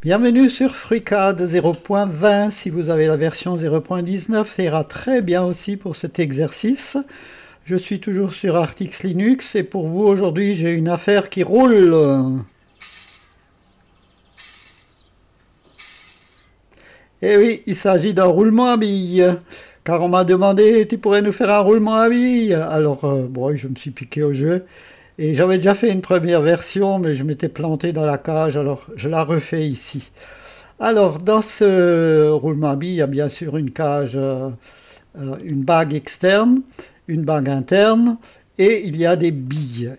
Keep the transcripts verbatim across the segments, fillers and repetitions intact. Bienvenue sur FreeCAD zéro point vingt. Si vous avez la version zéro point dix-neuf, ça ira très bien aussi pour cet exercice. Je suis toujours sur Artix Linux et pour vous aujourd'hui j'ai une affaire qui roule. Et oui, il s'agit d'un roulement à billes. Car on m'a demandé, tu pourrais nous faire un roulement à billes? Alors, euh, bon, je me suis piqué au jeu. Et j'avais déjà fait une première version, mais je m'étais planté dans la cage, alors je la refais ici. Alors, dans ce roulement à billes, il y a bien sûr une cage, euh, une bague externe, une bague interne, et il y a des billes.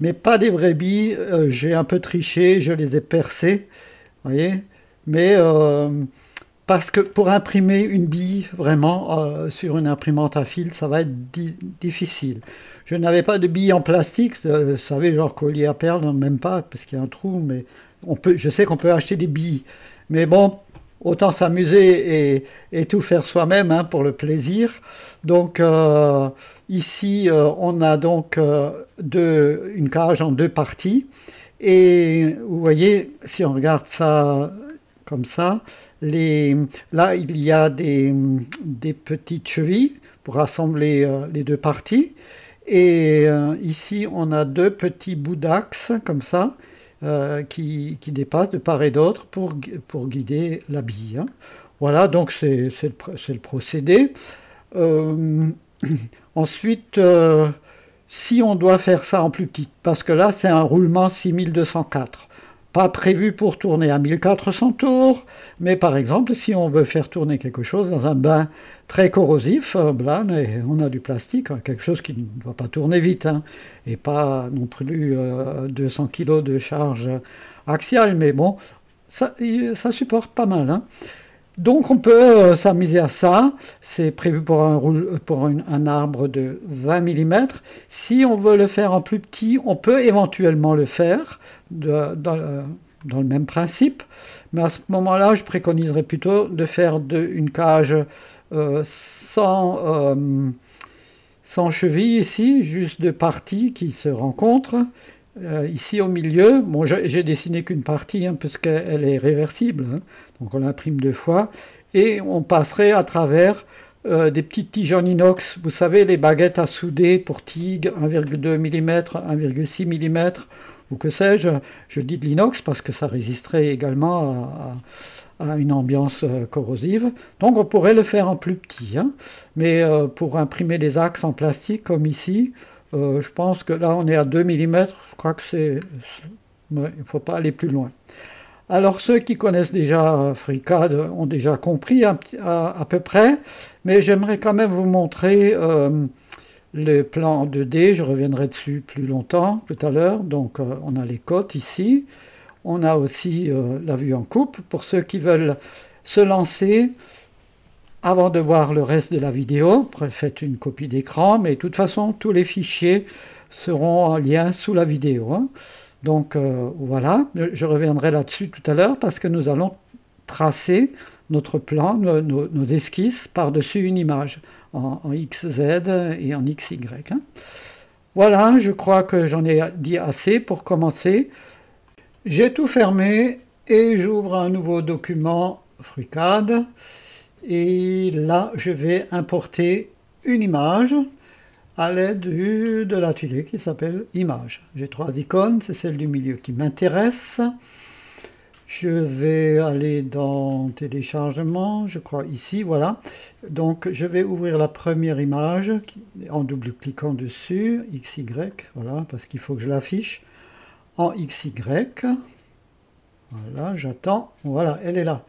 Mais pas des vraies billes, euh, j'ai un peu triché, je les ai percées, vous voyez, mais euh, parce que pour imprimer une bille, vraiment, euh, sur une imprimante à fil, ça va être di difficile. Je n'avais pas de billes en plastique, euh, vous savez, genre collier à perles, même pas, parce qu'il y a un trou, mais on peut, je sais qu'on peut acheter des billes. Mais bon, autant s'amuser et, et tout faire soi-même, hein, pour le plaisir. Donc, euh, ici, euh, on a donc euh, deux, une cage en deux parties. Et vous voyez, si on regarde ça comme ça, les, là il y a des, des petites chevilles pour assembler euh, les deux parties, et euh, ici on a deux petits bouts d'axe comme ça euh, qui, qui dépassent de part et d'autre pour, pour guider la bille, hein. Voilà, donc c'est le, le procédé. Euh, ensuite, euh, si on doit faire ça en plus petit, parce que là c'est un roulement six mille deux cent quatre, pas prévu pour tourner à mille quatre cents tours, mais par exemple, si on veut faire tourner quelque chose dans un bain très corrosif, là, on a du plastique, quelque chose qui ne doit pas tourner vite, hein, et pas non plus euh, deux cents kilos de charge axiale, mais bon, ça, ça supporte pas mal, hein. Donc on peut euh, s'amuser à ça, c'est prévu pour, un, roule, pour une, un arbre de vingt millimètres. Si on veut le faire en plus petit, on peut éventuellement le faire de, dans, euh, dans le même principe, mais à ce moment-là, je préconiserais plutôt de faire de, une cage euh, sans, euh, sans cheville ici, juste deux parties qui se rencontrent. Euh, ici au milieu, bon, j'ai dessiné qu'une partie, hein, puisqu'elle est réversible, hein, donc on l'imprime deux fois, et on passerait à travers euh, des petites tiges en inox, vous savez, les baguettes à souder pour TIG, un virgule deux millimètres, un virgule six millimètres, ou que sais-je. Je dis de l'inox parce que ça résisterait également à, à, à une ambiance corrosive, donc on pourrait le faire en plus petit, hein, mais euh, pour imprimer des axes en plastique comme ici, Euh, je pense que là on est à deux millimètres, je crois que c'est... Ouais, il ne faut pas aller plus loin. Alors ceux qui connaissent déjà FreeCAD ont déjà compris à, à, à peu près, mais j'aimerais quand même vous montrer euh, le plan deux D, je reviendrai dessus plus longtemps tout à l'heure. Donc euh, on a les côtes ici, on a aussi euh, la vue en coupe, pour ceux qui veulent se lancer. Avant de voir le reste de la vidéo, faites une copie d'écran, mais de toute façon, tous les fichiers seront en lien sous la vidéo, hein. Donc euh, voilà, je reviendrai là-dessus tout à l'heure parce que nous allons tracer notre plan, nos, nos, nos esquisses par-dessus une image en, en X Z et en X Y, hein. Voilà, je crois que j'en ai dit assez pour commencer. J'ai tout fermé et j'ouvre un nouveau document FreeCAD. Et là, je vais importer une image à l'aide de la tuile qui s'appelle Image. J'ai trois icônes, c'est celle du milieu qui m'intéresse. Je vais aller dans Téléchargement, je crois ici, voilà. Donc, je vais ouvrir la première image en double-cliquant dessus, X Y, voilà, parce qu'il faut que je l'affiche en X Y. Voilà, j'attends. Voilà, elle est là.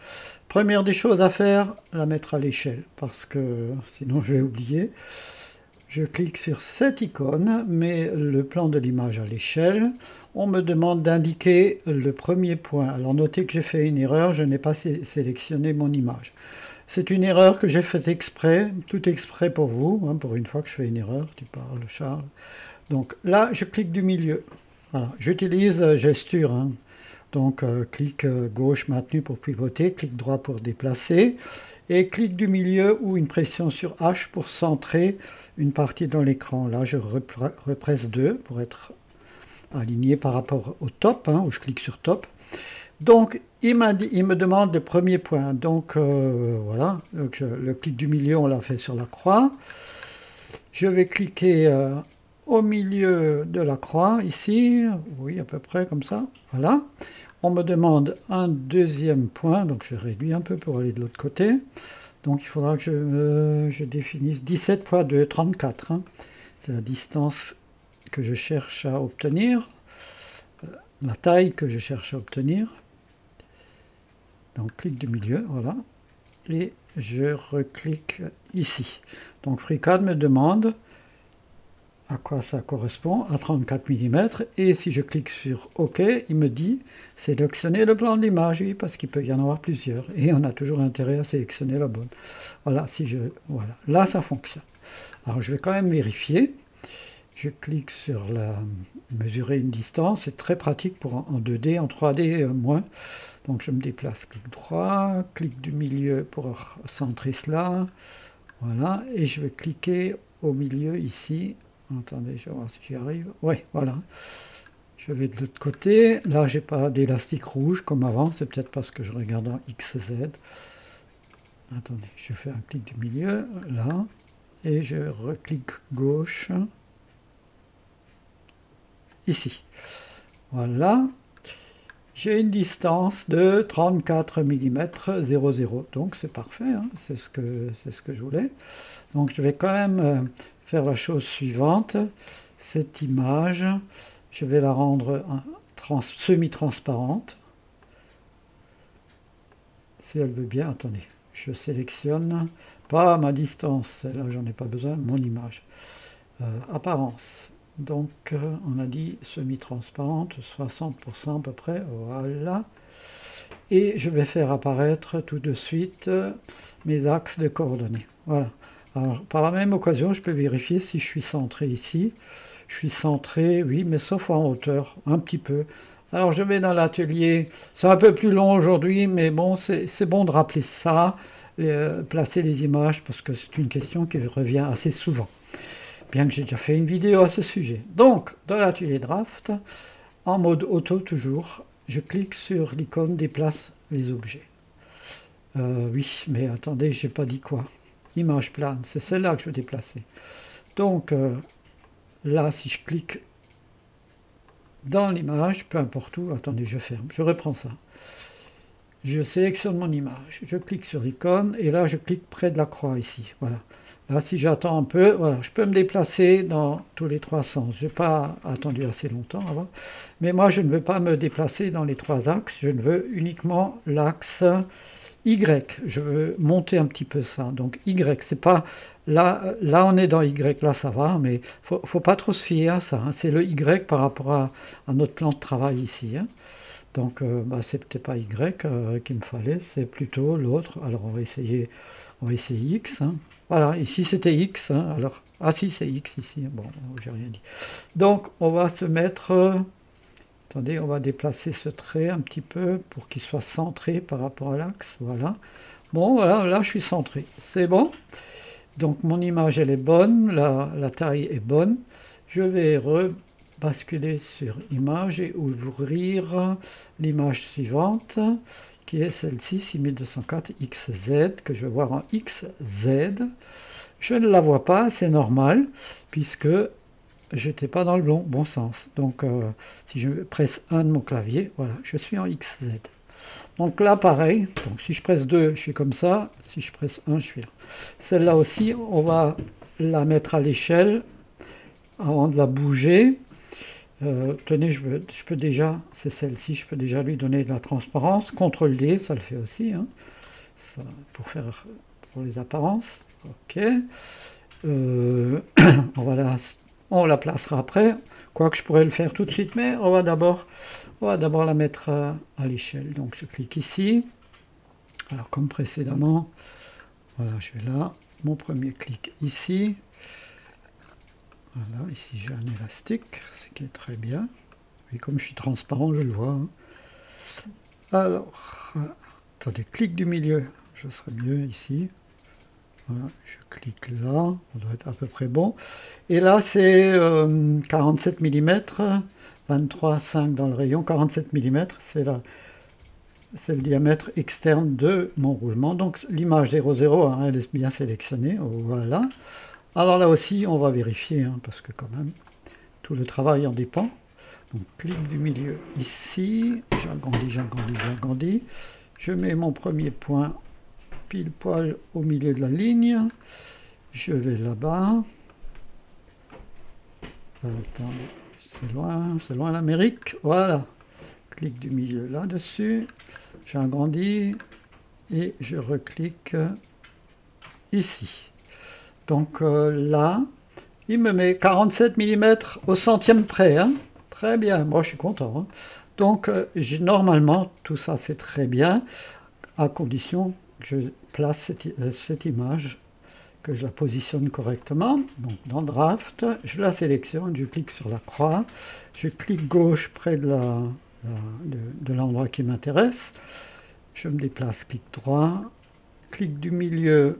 Première des choses à faire, la mettre à l'échelle, parce que sinon je vais oublier. Je clique sur cette icône, mais le plan de l'image à l'échelle. On me demande d'indiquer le premier point. Alors notez que j'ai fait une erreur, je n'ai pas sé sélectionné mon image. C'est une erreur que j'ai faite exprès, tout exprès pour vous, hein, pour une fois que je fais une erreur, tu parles Charles. Donc là, je clique du milieu. Voilà, j'utilise gesture, hein. Donc, euh, clic euh, gauche maintenu pour pivoter, clic droit pour déplacer, et clic du milieu ou une pression sur H pour centrer une partie dans l'écran. Là, je repre represse deux pour être aligné par rapport au top, hein, où je clique sur top. Donc, Il, il me demande le premier point, donc euh, voilà, donc je, le clic du milieu, on l'a fait sur la croix. Je vais cliquer euh, au milieu de la croix, ici, oui, à peu près comme ça, voilà. On me demande un deuxième point, donc je réduis un peu pour aller de l'autre côté. Donc il faudra que je, euh, je définisse dix-sept fois deux, trente-quatre, hein. C'est la distance que je cherche à obtenir, euh, la taille que je cherche à obtenir. Donc clic du milieu, voilà, et je reclique ici. Donc FreeCAD me demande à quoi ça correspond, à trente-quatre millimètres, et si je clique sur OK, il me dit sélectionner le plan de l'image, oui, parce qu'il peut y en avoir plusieurs, et on a toujours intérêt à sélectionner la bonne. Voilà, si je, voilà, là ça fonctionne. Alors je vais quand même vérifier, je clique sur la mesurer une distance, c'est très pratique pour en deux D, en trois D euh, moins. Donc je me déplace, clic droit, clic du milieu pour centrer cela, voilà, et je vais cliquer au milieu ici. Attendez, je vais voir si j'y arrive. Oui, voilà. Je vais de l'autre côté. Là, j'ai pas d'élastique rouge comme avant. C'est peut-être parce que je regarde en X Z. Attendez, je fais un clic du milieu, là. Et je reclique gauche. Ici. Voilà. J'ai une distance de trente-quatre millimètres zéro zéro. Donc, c'est parfait. Hein. C'est ce que, c'est ce que je voulais. Donc, je vais quand même... Euh, faire la chose suivante, cette image, je vais la rendre trans, semi-transparente, si elle veut bien, attendez, je sélectionne, pas ma distance, là j'en ai pas besoin, mon image, euh, apparence, donc euh, on a dit semi-transparente, soixante pour cent à peu près, voilà, et je vais faire apparaître tout de suite euh, mes axes de coordonnées, voilà. Alors, par la même occasion, je peux vérifier si je suis centré ici. Je suis centré, oui, mais sauf en hauteur, un petit peu. Alors, je vais dans l'atelier. C'est un peu plus long aujourd'hui, mais bon, c'est bon de rappeler ça, les, euh, placer les images, parce que c'est une question qui revient assez souvent. Bien que j'ai déjà fait une vidéo à ce sujet. Donc, dans l'atelier Draft, en mode auto toujours, je clique sur l'icône « Déplace les objets ». Euh, oui, mais attendez, j'ai pas dit quoi. Image plane, c'est celle-là que je vais déplacer. Donc euh, là, si je clique dans l'image, peu importe où, attendez, je ferme, je reprends ça. Je sélectionne mon image, je clique sur l'icône et là, je clique près de la croix ici. Voilà. Là, si j'attends un peu, voilà, je peux me déplacer dans tous les trois sens. Je n'ai pas attendu assez longtemps avant, mais moi, je ne veux pas me déplacer dans les trois axes. Je ne veux uniquement l'axe Y, je veux monter un petit peu ça, donc Y, c'est pas, là, là on est dans Y, là ça va, mais faut, faut pas trop se fier à ça, hein. C'est le Y par rapport à, à notre plan de travail ici, hein. Donc euh, bah, c'est peut-être pas Y euh, qu'il me fallait, c'est plutôt l'autre, alors on va essayer, on va essayer X, hein. Voilà, ici c'était X, hein. Alors, ah si c'est X ici, bon, j'ai rien dit, donc on va se mettre... Euh, Attendez, on va déplacer ce trait un petit peu pour qu'il soit centré par rapport à l'axe. Voilà. Bon, voilà, là, je suis centré. C'est bon. Donc, mon image, elle est bonne. La, la taille est bonne. Je vais rebasculer sur image et ouvrir l'image suivante, qui est celle-ci, six mille deux cent quatre X Z, que je vais voir en X Z. Je ne la vois pas, c'est normal, puisque... j'étais pas dans le bon, bon sens. Donc, euh, si je presse un de mon clavier, voilà, je suis en X Z. Donc là, pareil, donc, si je presse deux, je suis comme ça. Si je presse un, je suis là. Celle-là aussi, on va la mettre à l'échelle avant de la bouger. Euh, tenez, je, veux, je peux déjà, c'est celle-ci, je peux déjà lui donner de la transparence. contrôle D, ça le fait aussi, hein. Ça, pour faire pour les apparences. OK. Euh, on va la... On la placera après, quoique je pourrais le faire tout de suite, mais on va d'abord on va d'abord la mettre à, à l'échelle. Donc je clique ici. Alors comme précédemment, voilà, je vais là, mon premier clic ici. Voilà, ici j'ai un élastique, ce qui est très bien. Et comme je suis transparent, je le vois. Hein. Alors, attendez, clic du milieu, je serai mieux ici. Voilà, je clique là, on doit être à peu près bon. Et là, c'est euh, quarante-sept millimètres, vingt-trois virgule cinq dans le rayon, quarante-sept millimètres, c'est la, c'est le diamètre externe de mon roulement. Donc l'image zéro zéro, hein, elle est bien sélectionnée, voilà. Alors là aussi, on va vérifier, hein, parce que quand même, tout le travail en dépend. Donc clic du milieu ici, j'agrandis, j'agrandis, j'agrandis. Je mets mon premier point pile poil au milieu de la ligne. Je vais là-bas. C'est loin, c'est loin l'Amérique. Voilà. Clic du milieu là-dessus. J'agrandis et je reclique ici. Donc euh, là, il me met quarante-sept millimètres au centième près. Hein. Très bien, moi je suis content. Hein. Donc euh, normalement, tout ça c'est très bien, à condition que je place cette, euh, cette image, que je la positionne correctement. Donc dans Draft, je la sélectionne, je clique sur la croix, je clique gauche près de la, la, de, de l'endroit qui m'intéresse, je me déplace, clic droit, clic du milieu.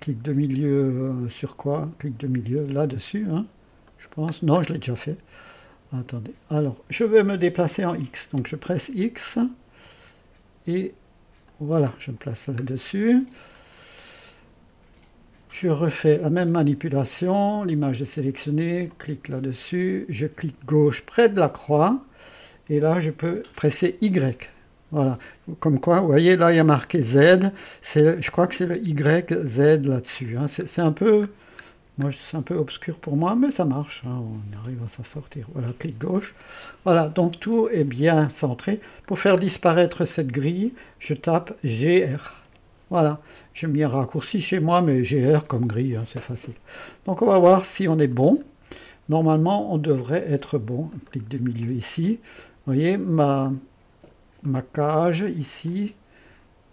Clic de milieu sur quoi? Clic de milieu là-dessus, hein, je pense. Non, je l'ai déjà fait. Attendez. Alors, je vais me déplacer en X. Donc, je presse X. Et voilà, je me place là-dessus. Je refais la même manipulation. L'image est sélectionnée. Clic là-dessus. Je clique gauche près de la croix. Et là, je peux presser Y. Voilà, comme quoi, vous voyez, là, il y a marqué Z, je crois que c'est le Y Z là-dessus. Hein. C'est un peu, moi, c'est un peu obscur pour moi, mais ça marche, hein. On arrive à s'en sortir. Voilà, clic gauche. Voilà, donc tout est bien centré. Pour faire disparaître cette grille, je tape G R. Voilà, j'ai mis un raccourci chez moi, mais G R comme grille, hein, c'est facile. Donc, on va voir si on est bon. Normalement, on devrait être bon. Clic de milieu ici. Vous voyez, ma... ma cage ici,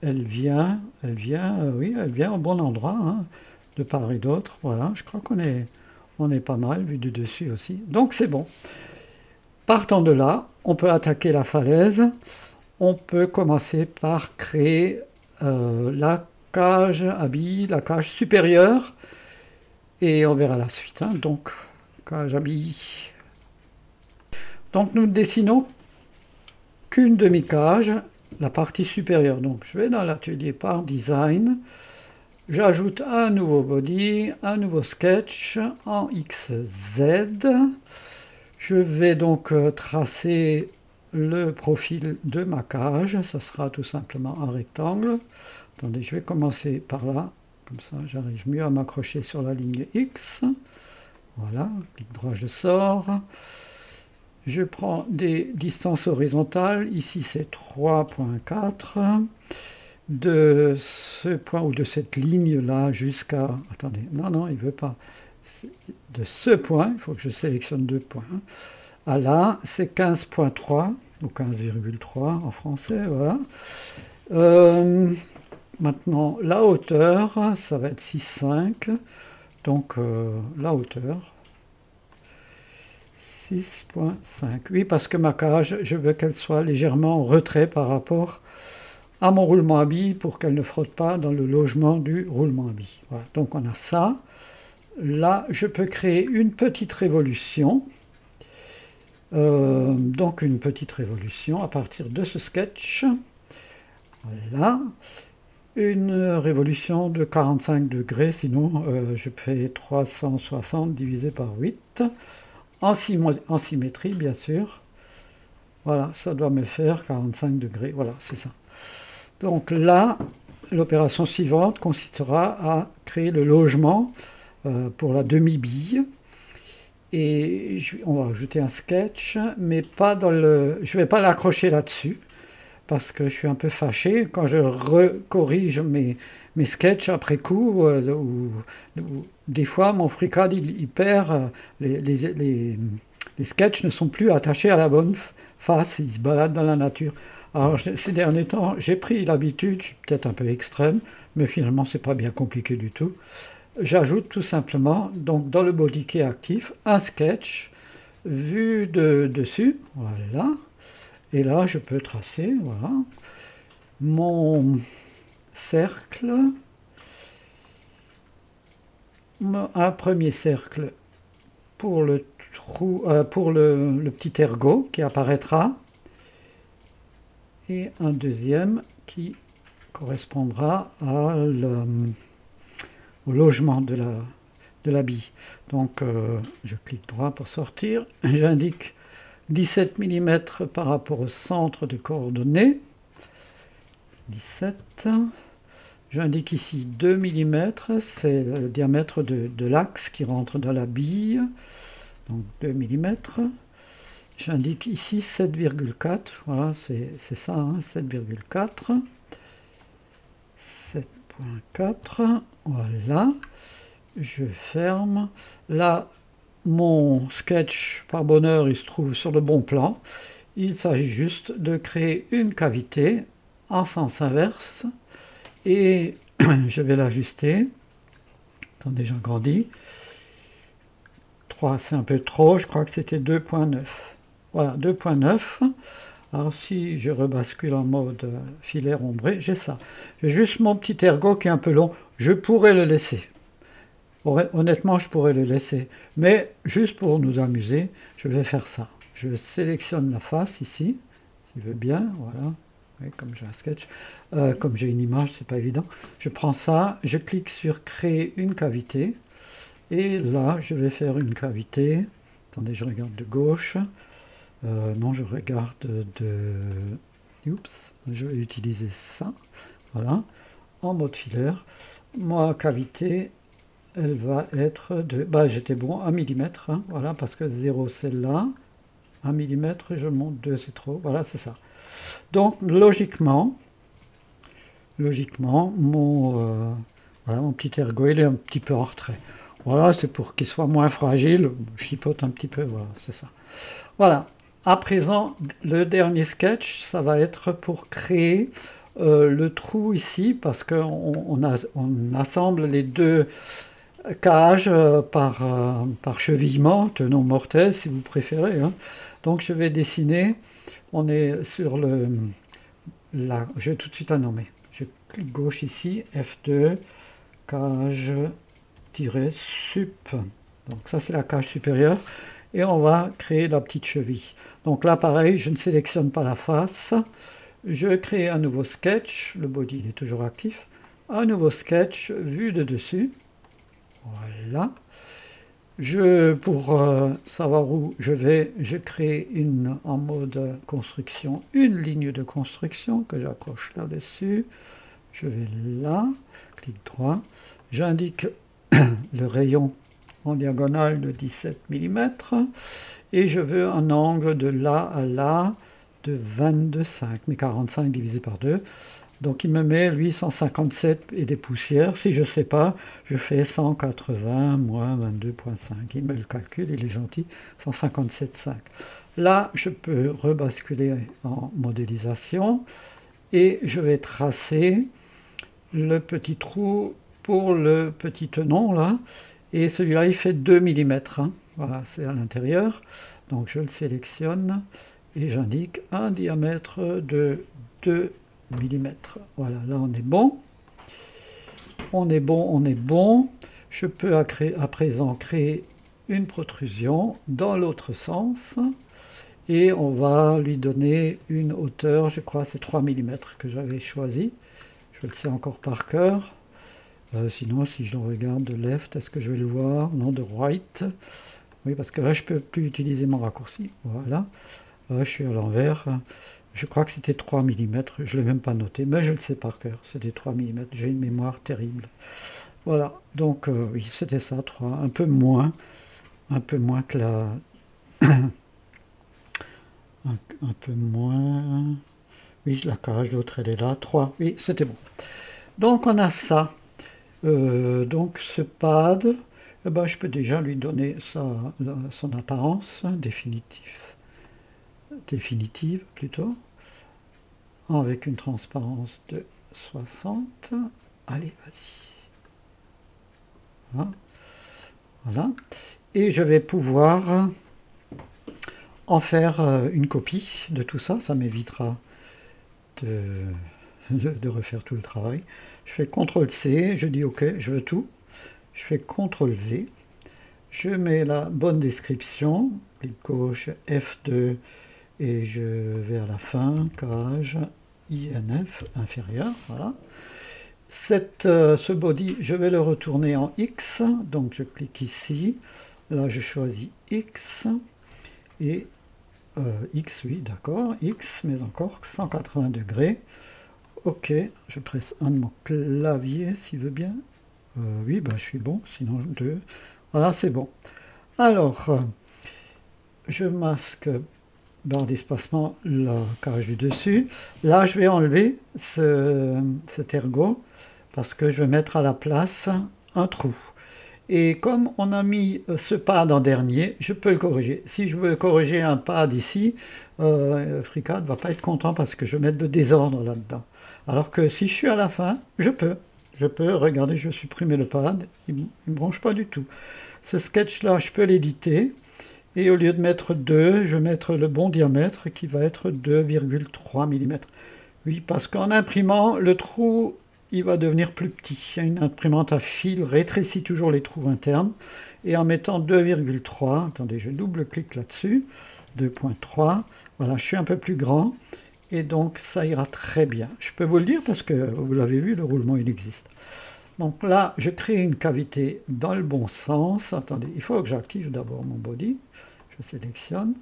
elle vient, elle vient, euh, oui, elle vient au bon endroit, hein, de part et d'autre. Voilà, je crois qu'on est, on est pas mal vu du dessus aussi. Donc c'est bon. Partant de là, on peut attaquer la falaise. On peut commencer par créer euh, la cage habille, la cage supérieure, et on verra la suite. Hein. Donc cage habille. Donc nous dessinons qu'une demi-cage, la partie supérieure. Donc je vais dans l'atelier par design, j'ajoute un nouveau body, un nouveau sketch en X Z. Je vais donc tracer le profil de ma cage, ce sera tout simplement un rectangle. Attendez, je vais commencer par là, comme ça j'arrive mieux à m'accrocher sur la ligne X. Voilà, clic droit, je sors. Je prends des distances horizontales, ici c'est trois virgule quatre, de ce point ou de cette ligne-là jusqu'à... Attendez, non, non, il ne veut pas. De ce point, il faut que je sélectionne deux points. À là, c'est quinze virgule trois, ou quinze virgule trois en français, voilà. Euh, maintenant, la hauteur, ça va être six virgule cinq, donc euh, la hauteur... six virgule cinq. Oui, parce que ma cage, je veux qu'elle soit légèrement en retrait par rapport à mon roulement à billes pour qu'elle ne frotte pas dans le logement du roulement à billes. Voilà, donc on a ça. Là, je peux créer une petite révolution. Euh, donc une petite révolution à partir de ce sketch. Voilà. Une révolution de quarante-cinq degrés, sinon euh, je fais trois cent soixante divisé par huit. En symétrie, bien sûr. Voilà, ça doit me faire quarante-cinq degrés. Voilà, c'est ça. Donc là, l'opération suivante consistera à créer le logement pour la demi-bille. Et on va ajouter un sketch, mais pas dans le... je ne vais pas l'accrocher là-dessus, parce que je suis un peu fâché quand je recorrige mes, mes sketchs après coup, euh, ou, ou, des fois mon FreeCAD il, il perd, euh, les, les, les, les sketchs ne sont plus attachés à la bonne face, ils se baladent dans la nature. Alors je, ces derniers temps, j'ai pris l'habitude, je suis peut-être un peu extrême, mais finalement c'est pas bien compliqué du tout. J'ajoute tout simplement, donc dans le body qui est actif, un sketch vu de dessus, voilà. Et là, je peux tracer, voilà, mon cercle, un premier cercle pour le trou, euh, pour le, le petit ergot qui apparaîtra, et un deuxième qui correspondra à la, au logement de la, de la bille. Donc euh, je clique droit pour sortir, j'indique dix-sept millimètres par rapport au centre de coordonnées, dix-sept, j'indique ici deux millimètres, c'est le diamètre de, de l'axe qui rentre dans la bille, donc deux millimètres, j'indique ici sept virgule quatre, voilà c'est ça, hein, sept virgule quatre, sept virgule quatre, voilà, je ferme, là mon sketch par bonheur il se trouve sur le bon plan, il s'agit juste de créer une cavité en sens inverse et je vais l'ajuster, attendez j'agrandis, trois c'est un peu trop, je crois que c'était deux virgule neuf, voilà deux virgule neuf, alors si je rebascule en mode filet ombré, j'ai ça, j'ai juste mon petit ergot qui est un peu long, je pourrais le laisser. Honnêtement, je pourrais le laisser, mais juste pour nous amuser, je vais faire ça. Je sélectionne la face ici, s'il veut bien, voilà. Oui, comme j'ai un sketch, euh, comme j'ai une image, c'est pas évident. Je prends ça, je clique sur créer une cavité, et là, je vais faire une cavité. Attendez, je regarde de gauche. Euh, non, je regarde de. Oups, je vais utiliser ça. Voilà, en mode filaire. Moi, cavité. Elle va être de... Bah, j'étais bon, un millimètre, hein, voilà, parce que zéro c'est là, un millimètre, je monte deux, c'est trop, voilà, c'est ça. Donc, logiquement, logiquement, mon, euh, voilà, mon petit ergot, il est un petit peu en retrait. Voilà, c'est pour qu'il soit moins fragile, je chipote un petit peu, voilà, c'est ça. Voilà, à présent, le dernier sketch, ça va être pour créer... Euh, le trou ici, parce qu'on on on assemble les deux cages euh, par, euh, par chevillement, tenon mortaise si vous préférez. Hein. Donc je vais dessiner, on est sur le... Là, je vais tout de suite la nommer. Je clique gauche ici, F deux, cage-sup. Donc ça c'est la cage supérieure. Et on va créer la petite cheville. Donc là pareil, je ne sélectionne pas la face. Je crée un nouveau sketch, le body il est toujours actif, un nouveau sketch vu de dessus, voilà, je, pour euh, savoir où je vais, je crée une, en mode construction, une ligne de construction que j'accroche là-dessus, je vais là, clic droit, j'indique le rayon en diagonale de dix-sept millimètres, et je veux un angle de là à là, de vingt-deux virgule cinq, mais quarante-cinq divisé par deux, donc il me met lui cent cinquante-sept et des poussières, si je sais pas, je fais cent quatre-vingts moins vingt-deux virgule cinq, il me le calcule, il est gentil, cent cinquante-sept virgule cinq. Là, je peux rebasculer en modélisation, et je vais tracer le petit trou pour le petit tenon, là, et celui-là, il fait deux millimètres, hein. Voilà, c'est à l'intérieur, donc je le sélectionne, et j'indique un diamètre de deux millimètres. Voilà, là on est bon. On est bon, on est bon. Je peux à, créer, à présent créer une protrusion dans l'autre sens. Et on va lui donner une hauteur, je crois c'est trois millimètres que j'avais choisi. Je le sais encore par cœur. Euh, sinon, si je le regarde de left, est-ce que je vais le voir? Non, de right. Oui, parce que là je ne peux plus utiliser mon raccourci. Voilà. Je suis à l'envers, je crois que c'était trois millimètres, je ne l'ai même pas noté, mais je le sais par cœur, c'était trois millimètres, j'ai une mémoire terrible. Voilà, donc euh, oui, c'était ça, trois, un peu moins, un peu moins que la... un, un peu moins... Oui, la cage, l'autre elle est là, trois, oui, c'était bon. Donc on a ça, euh, donc ce pad, eh ben, je peux déjà lui donner sa, son apparence définitive. définitive plutôt, avec une transparence de soixante, allez vas-y, voilà. Voilà, et je vais pouvoir en faire une copie de tout ça, ça m'évitera de, de, de refaire tout le travail, je fais contrôle C, je dis ok, je veux tout, je fais contrôle V, je mets la bonne description, clic gauche, F deux, et je vais à la fin, cage, I N F inférieur, voilà. Cette, euh, ce body, je vais le retourner en X, donc je clique ici, là je choisis X, et euh, X, oui, d'accord, X, mais encore cent quatre-vingts degrés, ok, je presse un de mon clavier s'il veut bien, euh, oui, ben, je suis bon, sinon deux, voilà, c'est bon. Alors, euh, je masque barre d'espacement, la carré du dessus. Là, je vais enlever ce, cet ergot parce que je vais mettre à la place un trou. Et comme on a mis ce pad en dernier, je peux le corriger. Si je veux corriger un pad ici, euh, FreeCAD ne va pas être content parce que je vais mettre de désordre là-dedans. Alors que si je suis à la fin, je peux. Je peux, regardez, je vais supprimer le pad, il ne me branche pas du tout. Ce sketch-là, je peux l'éditer. Et au lieu de mettre deux, je vais mettre le bon diamètre qui va être deux virgule trois millimètres. Oui, parce qu'en imprimant, le trou, il va devenir plus petit. Une imprimante à fil rétrécit toujours les trous internes. Et en mettant deux virgule trois, attendez, je double-clique là-dessus, deux virgule trois, voilà, je suis un peu plus grand. Et donc, ça ira très bien. Je peux vous le dire parce que vous l'avez vu, le roulement, il existe. Donc là, je crée une cavité dans le bon sens. Attendez, il faut que j'active d'abord mon body. Je sélectionne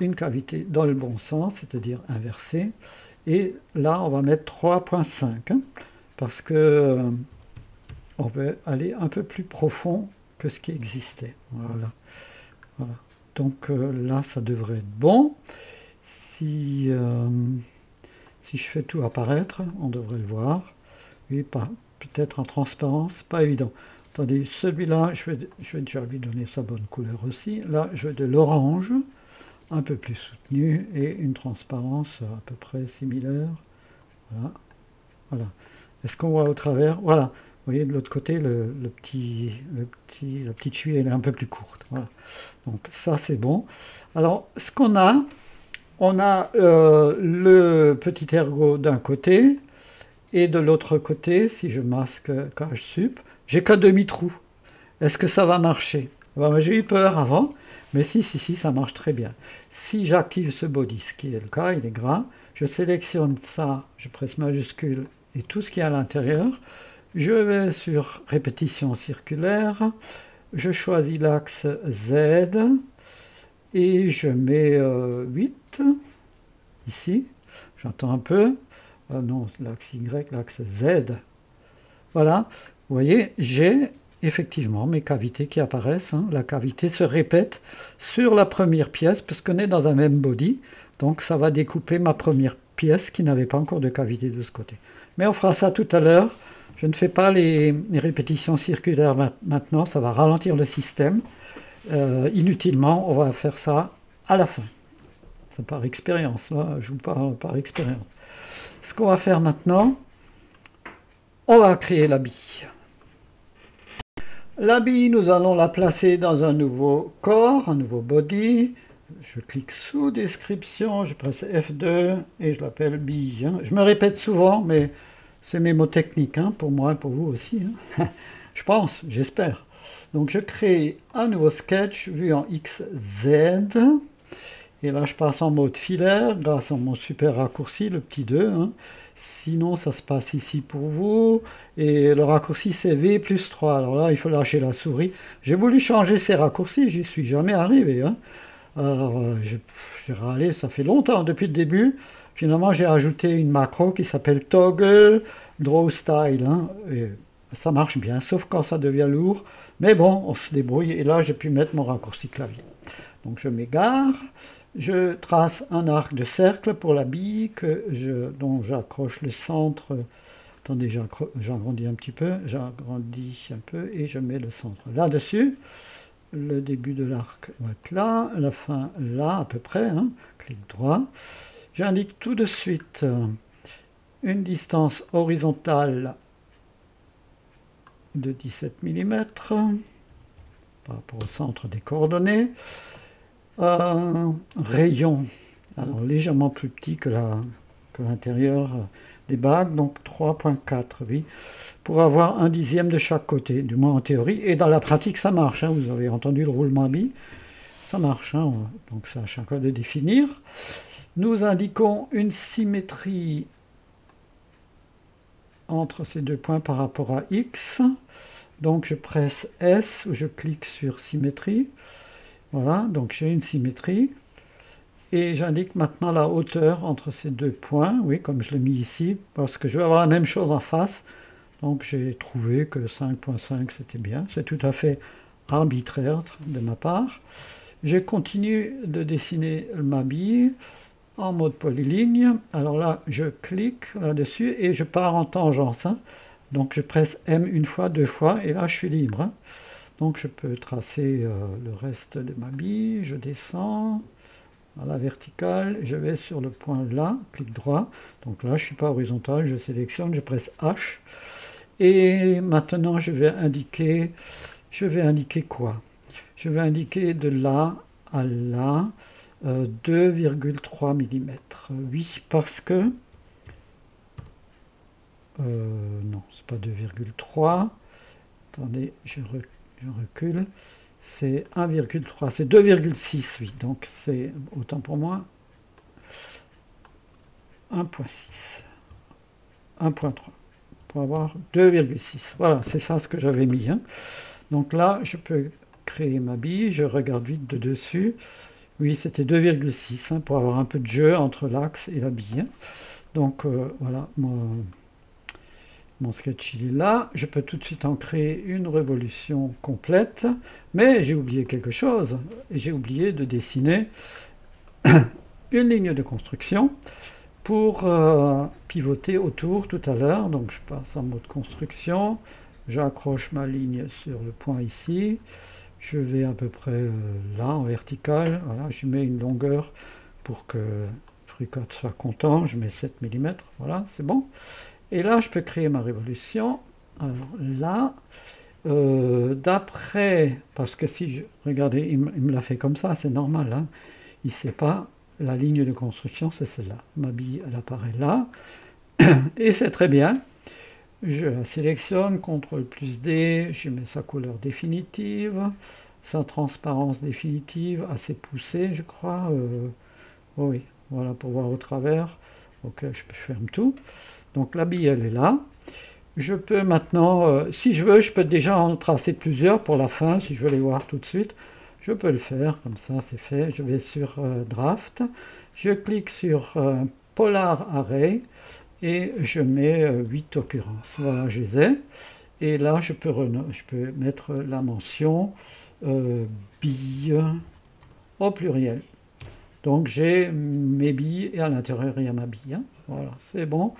une cavité dans le bon sens, c'est-à-dire inversée. Et là, on va mettre trois virgule cinq, hein, parce que euh, on peut aller un peu plus profond que ce qui existait. Voilà. Voilà. Donc euh, là, ça devrait être bon. Si, euh, si je fais tout apparaître, on devrait le voir. Oui, pas. Peut-être en transparence, pas évident. Attendez, celui-là, je vais, je vais déjà lui donner sa bonne couleur aussi. Là, je veux de l'orange, un peu plus soutenu, et une transparence à peu près similaire. Voilà. Voilà. Est-ce qu'on voit au travers? Voilà. Vous voyez, de l'autre côté, le, le petit, le petit, la petite cheville, elle est un peu plus courte. Voilà. Donc, ça, c'est bon. Alors, ce qu'on a, on a euh, le petit ergot d'un côté. Et de l'autre côté, si je masque cage sup, j'ai qu'un demi-trou. Est-ce que ça va marcher? Ben, j'ai eu peur avant, mais si, si, si, ça marche très bien. Si j'active ce body, ce qui est le cas, il est gras, je sélectionne ça, je presse majuscule et tout ce qui est à l'intérieur. Je vais sur répétition circulaire, je choisis l'axe Z et je mets euh, huit, ici, j'attends un peu. Ah non, l'axe Y, l'axe Z. Voilà, vous voyez, j'ai effectivement mes cavités qui apparaissent. Hein. La cavité se répète sur la première pièce, puisqu'on est dans un même body. Donc ça va découper ma première pièce qui n'avait pas encore de cavité de ce côté. Mais on fera ça tout à l'heure. Je ne fais pas les, les répétitions circulaires maintenant, ça va ralentir le système. Euh, inutilement, on va faire ça à la fin. C'est par expérience, là, je vous parle par expérience. Ce qu'on va faire maintenant, on va créer la bille. La bille, nous allons la placer dans un nouveau corps, un nouveau body. Je clique sous description, je presse F deux et je l'appelle bille. Hein. Je me répète souvent, mais c'est mes mots techniques, hein, pour moi et pour vous aussi. Hein. Je pense, j'espère. Donc je crée un nouveau sketch vu en X Z. Et là, je passe en mode filaire, grâce à mon super raccourci, le petit deux. Hein. Sinon, ça se passe ici pour vous. Et le raccourci, c'est V plus trois. Alors là, il faut lâcher la souris. J'ai voulu changer ces raccourcis, j'y suis jamais arrivé. Hein. Alors, euh, j'ai râlé, ça fait longtemps, depuis le début. Finalement, j'ai ajouté une macro qui s'appelle Toggle Draw Style. Hein. Et ça marche bien, sauf quand ça devient lourd. Mais bon, on se débrouille. Et là, j'ai pu mettre mon raccourci clavier. Donc, je m'égare. Je trace un arc de cercle pour la bille que je, dont j'accroche le centre. Attendez, j'agrandis un petit peu, j'agrandis un peu et je mets le centre là-dessus. Le début de l'arc va être là, la fin là à peu près, hein. Clic droit. J'indique tout de suite une distance horizontale de dix-sept millimètres par rapport au centre des coordonnées. Euh, rayon, alors légèrement plus petit que la que l'intérieur des bagues, donc trois virgule quatre, oui, pour avoir un dixième de chaque côté, du moins en théorie, et dans la pratique ça marche, hein, vous avez entendu le roulement à billes, ça marche, hein, donc c'est à chacun de définir. Nous indiquons une symétrie entre ces deux points par rapport à X. Donc je presse S, je clique sur symétrie. Voilà, donc j'ai une symétrie. Et j'indique maintenant la hauteur entre ces deux points, oui, comme je l'ai mis ici, parce que je vais avoir la même chose en face. Donc j'ai trouvé que cinq virgule cinq c'était bien, c'est tout à fait arbitraire de ma part. Je continue de dessiner ma bille en mode polyligne. Alors là, je clique là-dessus et je pars en tangence. Hein. Donc je presse M une fois, deux fois, et là je suis libre. Hein. Donc je peux tracer euh, le reste de ma bille, je descends. À la verticale, je vais sur le point là, clic droit, donc là je ne suis pas horizontal, je sélectionne, je presse H, et maintenant je vais indiquer, je vais indiquer quoi? Je vais indiquer de là à là euh, deux virgule trois millimètres, oui, parce que, euh, non, c'est pas deux virgule trois, attendez, je, re, je recule, c'est un virgule trois, c'est deux virgule six, oui, donc c'est, autant pour moi, un virgule six, un virgule trois, pour avoir deux virgule six. Voilà, c'est ça ce que j'avais mis. Hein. Donc là, je peux créer ma bille, je regarde vite de dessus. Oui, c'était deux virgule six, hein, pour avoir un peu de jeu entre l'axe et la bille. Hein. Donc euh, voilà, mon, mon sketch il est là, je peux tout de suite en créer une révolution complète, mais j'ai oublié quelque chose, et j'ai oublié de dessiner une ligne de construction pour euh, pivoter autour tout à l'heure. Donc je passe en mode construction, j'accroche ma ligne sur le point ici, je vais à peu près euh, là en vertical, voilà, je mets une longueur pour que FreeCAD soit content, je mets sept millimètres, voilà, c'est bon. Et là, je peux créer ma révolution. Alors là, euh, d'après, parce que si je, regardez, il me l'a fait comme ça, c'est normal. Hein. Il ne sait pas, la ligne de construction, c'est celle-là. Ma bille, elle apparaît là. Et c'est très bien. Je la sélectionne, contrôle plus D, je mets sa couleur définitive, sa transparence définitive, assez poussée, je crois. Euh, oui, voilà, pour voir au travers. Ok, je ferme tout. Donc la bille, elle est là. Je peux maintenant, euh, si je veux, je peux déjà en tracer plusieurs pour la fin, si je veux les voir tout de suite. Je peux le faire, comme ça c'est fait. Je vais sur euh, Draft, je clique sur euh, Polar Array et je mets euh, huit occurrences. Voilà, je les ai. Et là, je peux, je peux mettre la mention euh, bille au pluriel. Donc j'ai mes billes et à l'intérieur, il y a ma bille. Hein. Voilà, c'est bon.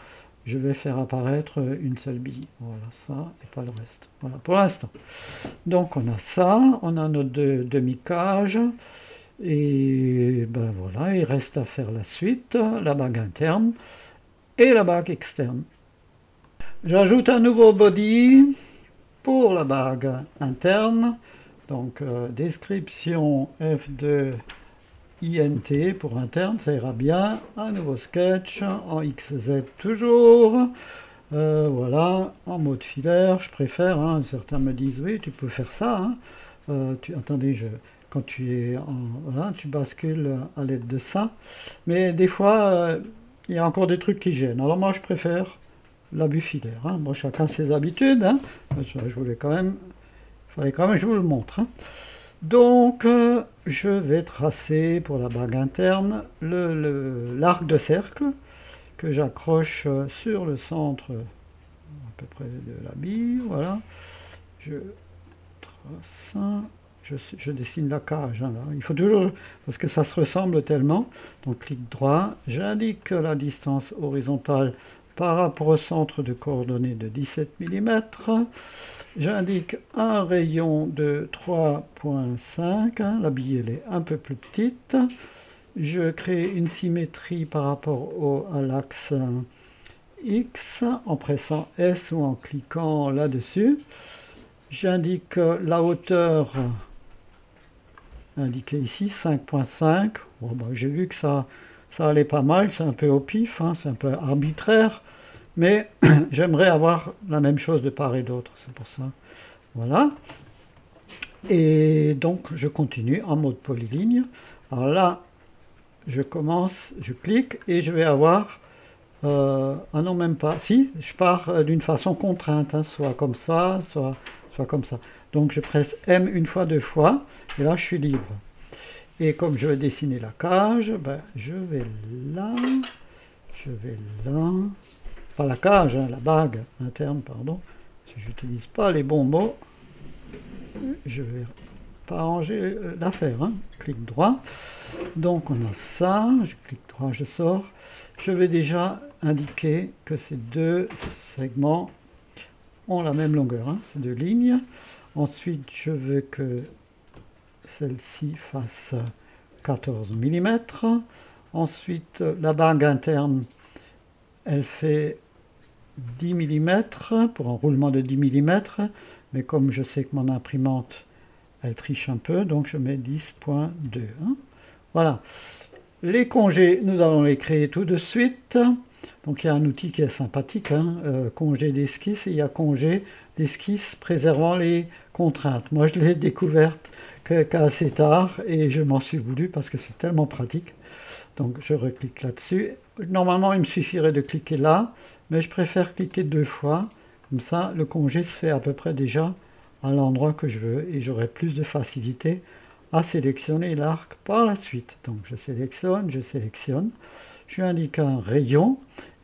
Je vais faire apparaître une seule bille, voilà, ça, et pas le reste, voilà, pour l'instant. Donc on a ça, on a nos deux demi-cages, et ben voilà, il reste à faire la suite, la bague interne et la bague externe. J'ajoute un nouveau body pour la bague interne, donc euh, description F deux, I N T pour interne, ça ira bien. Un nouveau sketch en X Z toujours. Euh, voilà, en mode filaire, je préfère. Hein. Certains me disent oui, tu peux faire ça. Hein. Euh, tu, attendez, je, quand tu es en, voilà, tu bascules à l'aide de ça. Mais des fois, il euh, y a encore des trucs qui gênent. Alors moi, je préfère l'abus filaire. Hein. Moi, chacun ses habitudes. Hein. Je voulais quand même, fallait quand même que je vous le montre. Hein. Donc, euh, je vais tracer pour la bague interne le, le, l'arc de cercle que j'accroche sur le centre à peu près de la bille. Voilà, je trace, je, je dessine la cage. Hein, là. Il faut toujours, parce que ça se ressemble tellement. Donc, clic droit, j'indique la distance horizontale par rapport au centre de coordonnées de dix-sept millimètres, j'indique un rayon de trois virgule cinq, hein, la bille elle est un peu plus petite, je crée une symétrie par rapport au, à l'axe X en pressant S ou en cliquant là-dessus, j'indique la hauteur indiquée ici, cinq virgule cinq, bon, ben, j'ai vu que ça... Ça allait pas mal, c'est un peu au pif, hein, c'est un peu arbitraire, mais j'aimerais avoir la même chose de part et d'autre, c'est pour ça. Voilà. Et donc, je continue en mode polyligne. Alors là, je commence, je clique, et je vais avoir Euh, ah non, même pas. Si, je pars d'une façon contrainte, hein, soit comme ça, soit, soit comme ça. Donc je presse M une fois, deux fois, et là je suis libre. Et comme je vais dessiner la cage, ben, je vais là, je vais là, pas la cage, hein, la bague interne, pardon, si je n'utilise pas les bons mots, je vais pas ranger l'affaire, hein. Clic droit, donc on a ça, je clique droit, je sors, je vais déjà indiquer que ces deux segments ont la même longueur, hein, ces deux lignes. Ensuite je veux que celle-ci fasse quatorze millimètres, ensuite la bague interne elle fait dix millimètres pour un roulement de dix millimètres, mais comme je sais que mon imprimante elle triche un peu, donc je mets dix point deux. Hein. Voilà, les congés nous allons les créer tout de suite. Donc il y a un outil qui est sympathique, hein, euh, congé d'esquisse, et il y a congé d'esquisse préservant les contraintes. Moi je l'ai découverte qu'assez tard et je m'en suis voulu parce que c'est tellement pratique. Donc je reclique là-dessus. Normalement il me suffirait de cliquer là, mais je préfère cliquer deux fois, comme ça le congé se fait à peu près déjà à l'endroit que je veux et j'aurai plus de facilité à sélectionner l'arc par la suite. Donc je sélectionne, je sélectionne, je indique un rayon,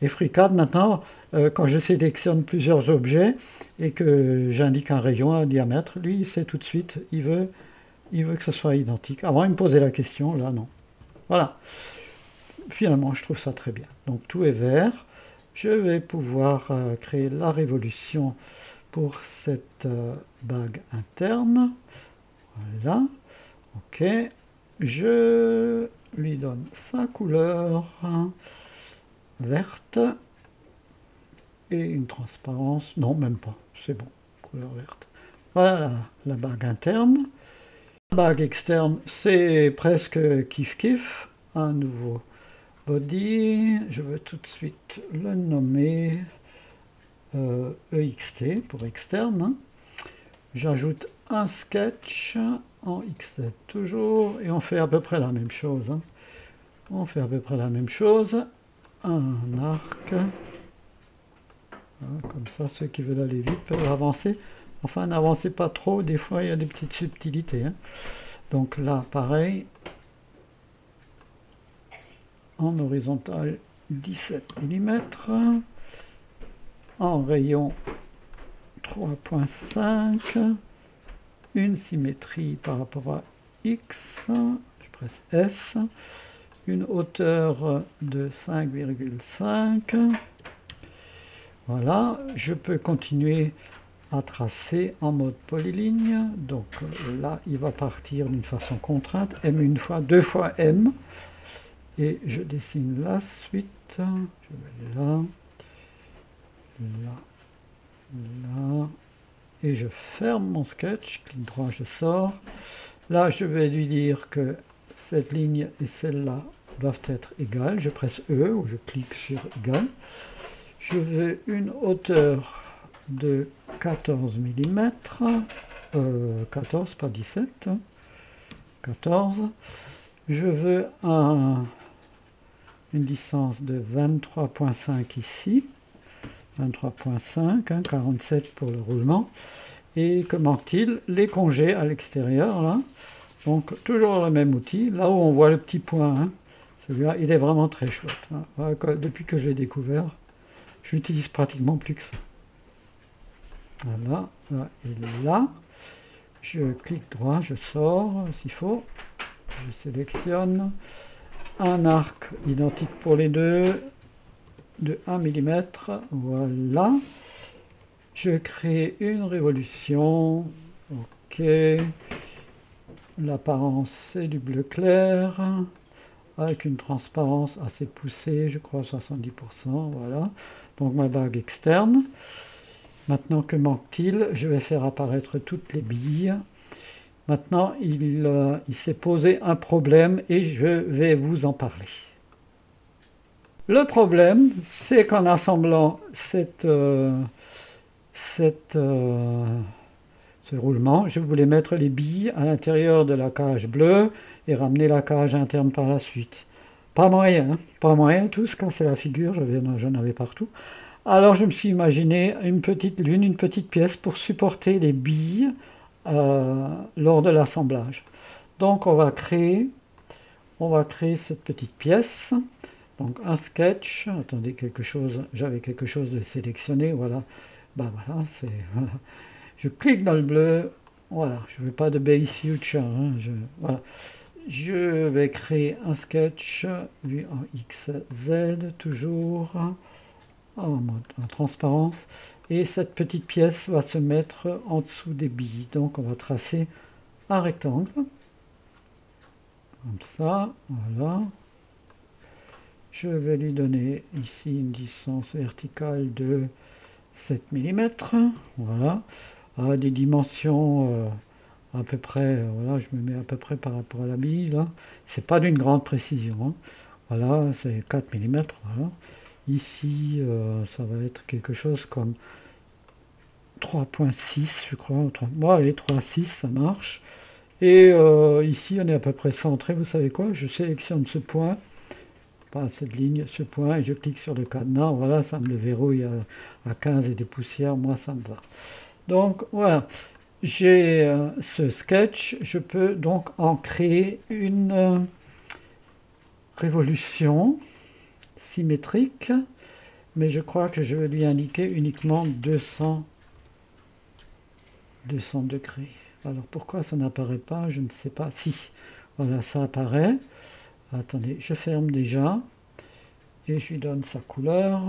et FreeCAD maintenant, euh, quand je sélectionne plusieurs objets et que j'indique un rayon, un diamètre, lui il sait tout de suite, il veut, il veut que ce soit identique. Avant il me posait la question, là non. Voilà, finalement je trouve ça très bien. Donc tout est vert, je vais pouvoir euh, créer la révolution pour cette euh, bague interne, voilà. Ok, je lui donne sa couleur verte et une transparence, non même pas, c'est bon, couleur verte. Voilà la, la bague interne. La bague externe, c'est presque kiff-kiff, un nouveau body, je veux tout de suite le nommer euh, E X T pour externe, hein. J'ajoute un sketch en X sept toujours, et on fait à peu près la même chose, hein. On fait à peu près la même chose, un arc, comme ça ceux qui veulent aller vite peuvent avancer, enfin n'avancez pas trop, des fois il y a des petites subtilités, hein. Donc là pareil, en horizontal dix-sept millimètres, en rayon trois point cinq, une symétrie par rapport à X, je presse S, une hauteur de cinq virgule cinq. Voilà, je peux continuer à tracer en mode polyligne. Donc là, il va partir d'une façon contrainte, M une fois, deux fois M. Et je dessine la suite. Je vais là, là, là. Et je ferme mon sketch, clic droit, je sors. Là, je vais lui dire que cette ligne et celle-là doivent être égales. Je presse E ou je clique sur égal. Je veux une hauteur de quatorze millimètres. Euh, quatorze, pas dix-sept. quatorze. Je veux un, une distance de vingt-trois point cinq ici. vingt-trois point cinq, hein, quarante-sept pour le roulement. Et que manque-t-il? Les congés à l'extérieur, là. Donc, toujours le même outil. Là où on voit le petit point, hein, celui-là, il est vraiment très chouette, hein. Depuis que je l'ai découvert, je n'utilise pratiquement plus que ça. Voilà, là et là. Je clique droit, je sors, s'il faut. Je sélectionne un arc identique pour les deux. De un millimètre, voilà, je crée une révolution, ok, l'apparence c'est du bleu clair, avec une transparence assez poussée, je crois soixante-dix pour cent, voilà, donc ma bague externe. Maintenant que manque-t-il? Je vais faire apparaître toutes les billes. Maintenant il, euh, il s'est posé un problème et je vais vous en parler. Le problème, c'est qu'en assemblant cette, euh, cette, euh, ce roulement, je voulais mettre les billes à l'intérieur de la cage bleue et ramener la cage interne par la suite. Pas moyen, hein, pas moyen, tout se cassait la figure, j'en avais partout. Alors je me suis imaginé une petite lune, une petite pièce pour supporter les billes euh, lors de l'assemblage. Donc on va créer, on va créer cette petite pièce. Donc un sketch, attendez quelque chose, j'avais quelque chose de sélectionné, voilà. Ben voilà, c'est voilà. Je clique dans le bleu, voilà, je ne veux pas de base future, hein, je, voilà. Je vais créer un sketch vu en X Z, toujours en, mode, en transparence. Et cette petite pièce va se mettre en dessous des billes. Donc on va tracer un rectangle. Comme ça, voilà. Je vais lui donner ici une distance verticale de sept millimètres. Voilà. À des dimensions... Euh, à peu près, voilà, je me mets à peu près par rapport à la bille, là, c'est pas d'une grande précision, hein. Voilà, c'est quatre millimètres, voilà. Ici, euh, ça va être quelque chose comme trois virgule six, je crois, moi, allez, trois virgule six, ça marche, et euh, ici, on est à peu près centré, vous savez quoi, je sélectionne ce point, pas cette ligne, ce point, et je clique sur le cadenas, voilà, ça me le verrouille à, à quinze et des poussières, moi, ça me va. Donc, voilà. J'ai euh, ce sketch, je peux donc en créer une euh, révolution symétrique, mais je crois que je vais lui indiquer uniquement deux cents, deux cents degrés. Alors pourquoi ça n'apparaît pas, je ne sais pas. Si, voilà, ça apparaît. Attendez, je ferme déjà et je lui donne sa couleur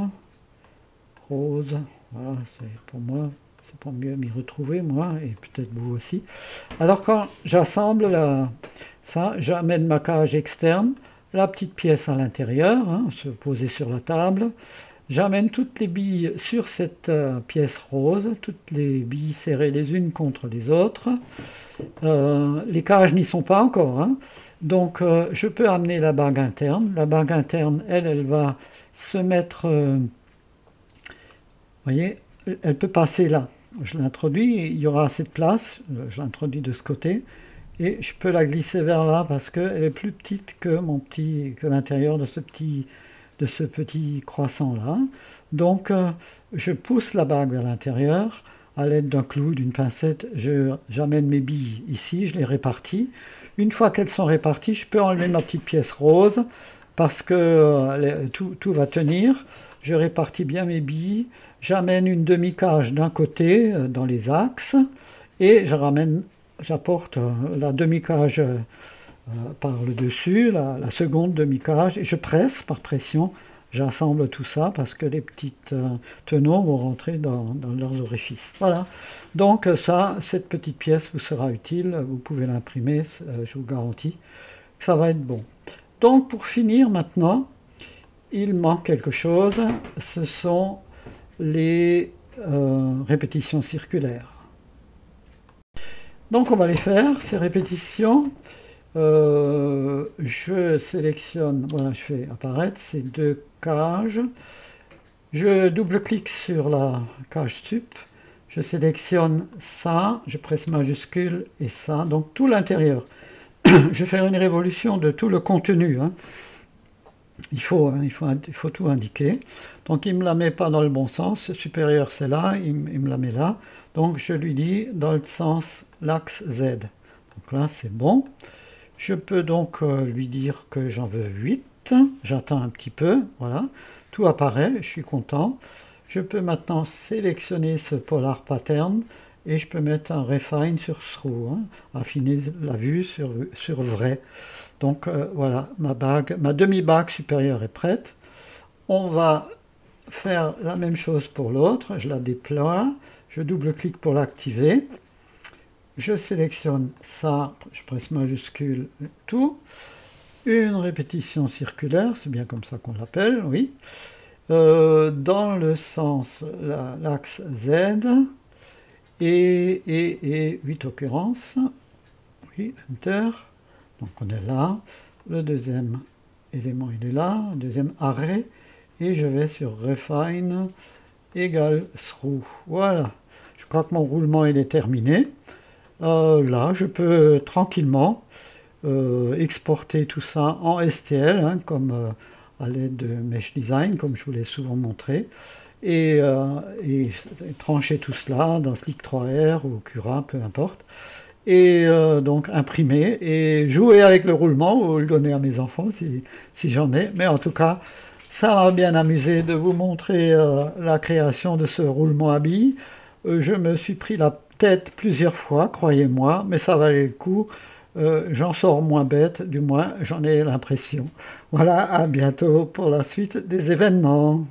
rose. Voilà, c'est pour moi. C'est pour mieux m'y retrouver, moi, et peut-être vous aussi. Alors, quand j'assemble la, ça, j'amène ma cage externe, la petite pièce à l'intérieur, hein, se poser sur la table. J'amène toutes les billes sur cette euh, pièce rose, toutes les billes serrées les unes contre les autres. Euh, les cages n'y sont pas encore, hein. Donc, euh, je peux amener la bague interne. La bague interne, elle, elle va se mettre... Euh, voyez, elle peut passer là, je l'introduis, il y aura assez de place, je l'introduis de ce côté, et je peux la glisser vers là parce qu'elle est plus petite que mon petit, que l'intérieur de ce petit, de ce petit croissant là. Donc je pousse la bague vers l'intérieur, à l'aide d'un clou, d'une pincette, j'amène mes billes ici, je les répartis. Une fois qu'elles sont réparties, je peux enlever ma petite pièce rose, parce que tout, tout va tenir. Je répartis bien mes billes, j'amène une demi-cage d'un côté euh, dans les axes, et je ramène, j'apporte euh, la demi-cage euh, par le dessus, la, la seconde demi-cage, et je presse par pression, j'assemble tout ça parce que les petites euh, tenons vont rentrer dans, dans leurs orifices. Voilà, donc ça, cette petite pièce vous sera utile, vous pouvez l'imprimer, euh, je vous garantis que ça va être bon. Donc pour finir maintenant, il manque quelque chose, ce sont les euh, répétitions circulaires. Donc on va les faire, ces répétitions. Euh, je sélectionne, voilà, je fais apparaître ces deux cages. Je double-clique sur la cage sup, je sélectionne ça, je presse majuscule et ça, donc tout l'intérieur. Je vais faire une révolution de tout le contenu, hein. Il faut, hein, il, faut, il faut tout indiquer. Donc, il ne me la met pas dans le bon sens. Supérieur, c'est là. Il, il me la met là. Donc, je lui dis dans le sens l'axe Z. Donc là, c'est bon. Je peux donc euh, lui dire que j'en veux huit. J'attends un petit peu. Voilà. Tout apparaît. Je suis content. Je peux maintenant sélectionner ce polar pattern. Et je peux mettre un refine sur true, hein, affiner la vue sur, sur vrai. Donc euh, voilà, ma bague, ma demi-bague supérieure est prête. On va faire la même chose pour l'autre. Je la déploie, je double-clique pour l'activer. Je sélectionne ça, je presse majuscule, tout. Une répétition circulaire, c'est bien comme ça qu'on l'appelle, oui. Euh, dans le sens, l'axe Z. Et, et, et huit occurrences, oui, Enter, donc on est là, le deuxième élément il est là, le deuxième arrêt, et je vais sur Refine, égale Through, voilà, je crois que mon roulement il est terminé, euh, là je peux tranquillement euh, exporter tout ça en S T L, hein, comme euh, à l'aide de Mesh Design, comme je vous l'ai souvent montré, et, euh, et trancher tout cela dans Slic trois R ou Cura, peu importe, et euh, donc imprimer et jouer avec le roulement ou le donner à mes enfants si, si j'en ai. Mais en tout cas, ça m'a bien amusé de vous montrer euh, la création de ce roulement à billes. Euh, je me suis pris la tête plusieurs fois, croyez-moi, mais ça valait le coup. Euh, j'en sors moins bête, du moins j'en ai l'impression. Voilà, à bientôt pour la suite des événements.